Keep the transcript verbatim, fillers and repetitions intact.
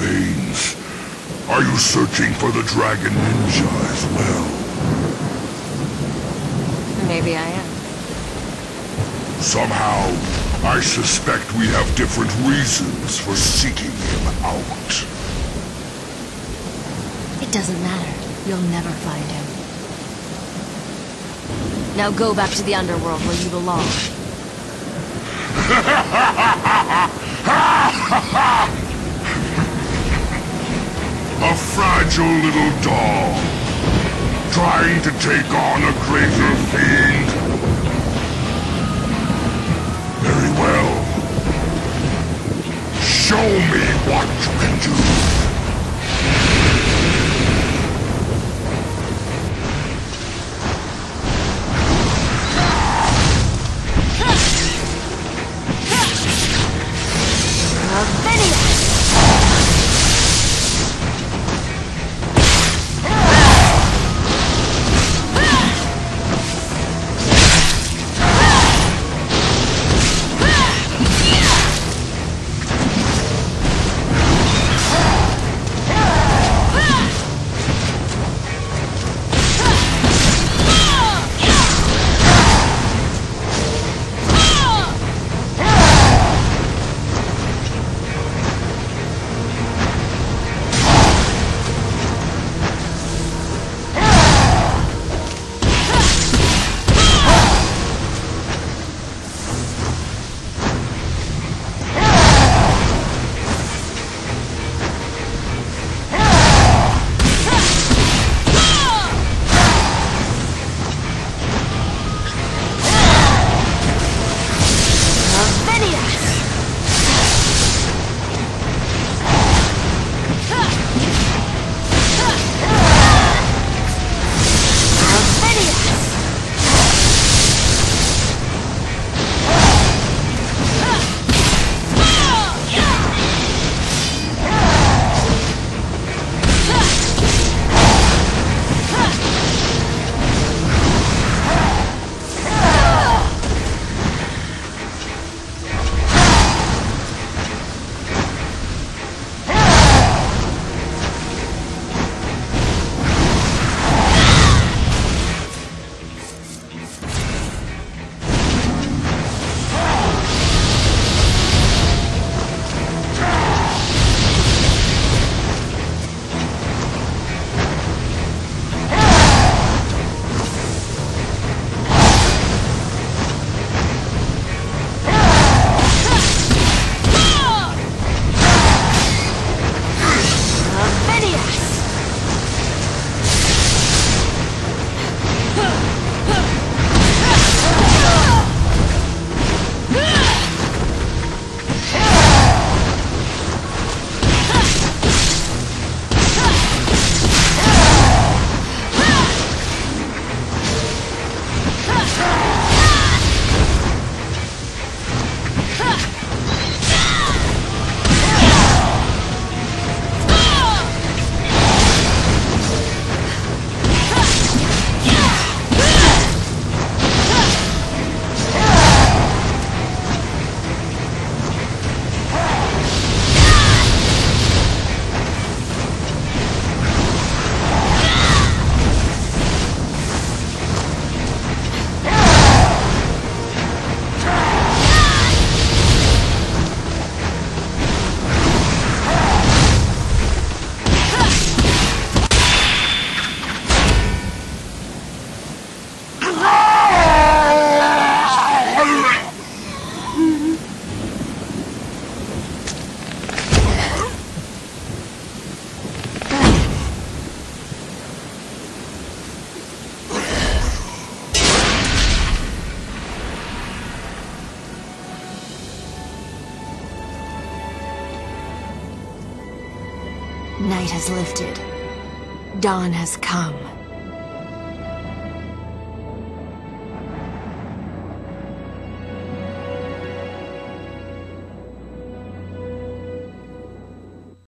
veins. Are you searching for the Dragon Ninja as well? Maybe I am. Somehow, I suspect we have different reasons for seeking him out. It doesn't matter. You'll never find him. Now go back to the underworld where you belong. A fragile little doll, trying to take on a greater fiend. Very well. Show me what you can do. Night has lifted. Dawn has come.